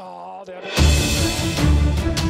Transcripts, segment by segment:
Oh, there it is.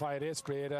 Alpha, it is created.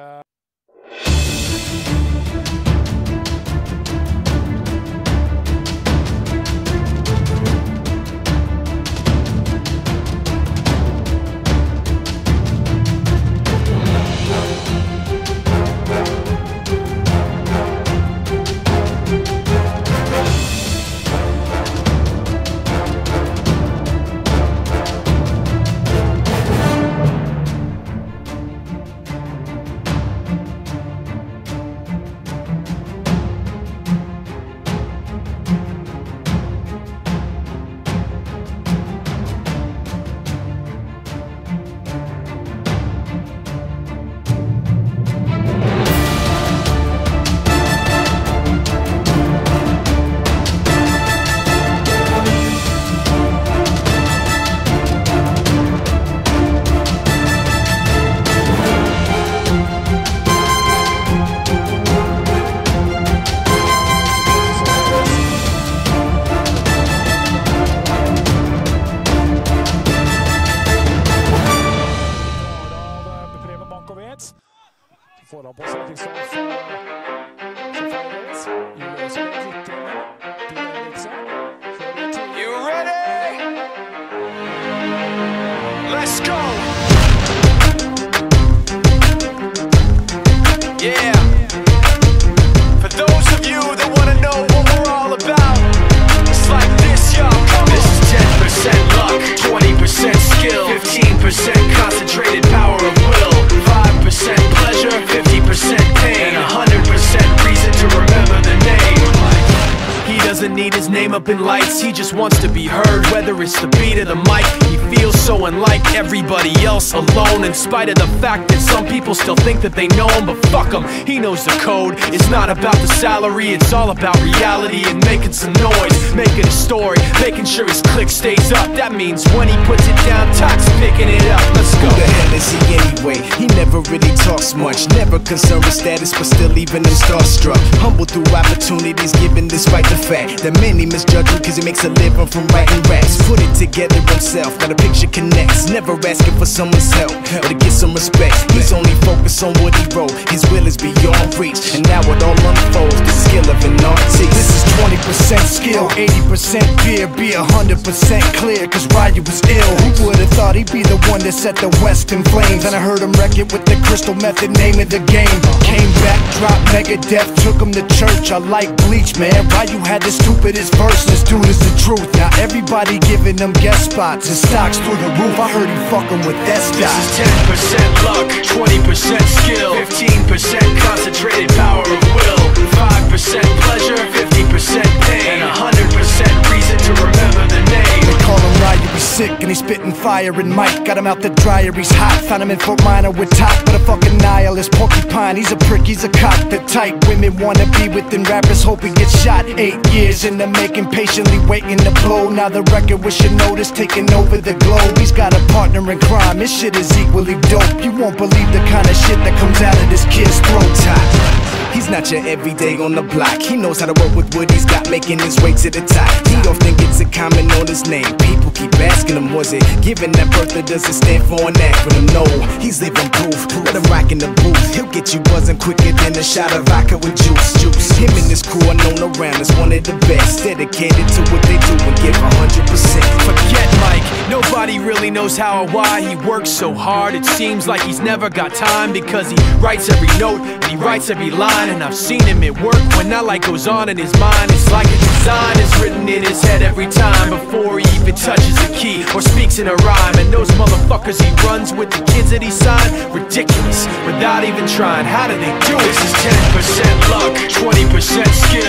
In lights, he just wants to be heard, whether it's the beat or the mic. He feels so unlike everybody else, alone, in spite of the fact that some people still think that they know him. But fuck him, he knows the code. It's not about the salary, it's all about reality and making some noise, making a story, making sure his click stays up. That means when he puts it down, Tox picking it up. Let's go. Who the hell is he anyway? He never really talks much, never concerned with status, but still even him starstruck. Humble through opportunities given, despite the fact that many miss. Cause he makes a living from writing raps. Put it together himself, got a picture connects. Never asking for someone's help or to get some respect. He's only focused on what he wrote. His will is beyond reach, and now it all unfolds, the skill of an artist. This is 20% skill, 80% fear. Be 100% clear, cause Ryu was ill. Who would've thought he'd be the one that set the West in flames? And I heard him wreck it with the crystal method, name of the game. Came back, dropped Megadeth, took him to church. I like bleach, man. Ryu had the stupidest verse. This dude is the truth. Now everybody giving them guest spots and stocks through the roof. I heard he fucking with S-Dot. This is 10% luck, 20% skill, 15% concentrated power of will, 5% pleasure, 50% pain, and 100% reason to remember the name. They call him Ryu, he's sick and he's spitting fire and Mike. Got him out the dryer, he's hot. Found him in Fort Minor with top, but a fucking nihilist porcupine. He's a prick, he's a cock. The type women wanna be within rappers, hope he gets shot. 8 years in the making, patiently waiting to blow. Now the record with your notice taking over the globe. He's got a partner in crime, this shit is equally dope. You won't believe the kind of shit that comes out of this kid's throat top. He's not your everyday on the block. He knows how to work with what he's got, making his way to the top. He often gets a comment on his name. People keep asking him, was it given that birth or does it stand for an acronym? No, he's living proof. Let him rock in the booth, he'll get you buzzing quicker than a shot of vodka with juice. Him and his crew are known around as one of the best. Dedicated to what they do and give 100%. Forget Mike, nobody really knows how or why he works so hard. It seems like he's never got time, because he writes every note and he writes every line. And I've seen him at work when that light goes on in his mind. It's like a design is written in his head every time before he even touches a key or speaks in a rhyme. And those motherfuckers he runs with, the kids that he signed, ridiculous without even trying. How do they do it? This is 10% luck, 20% skill,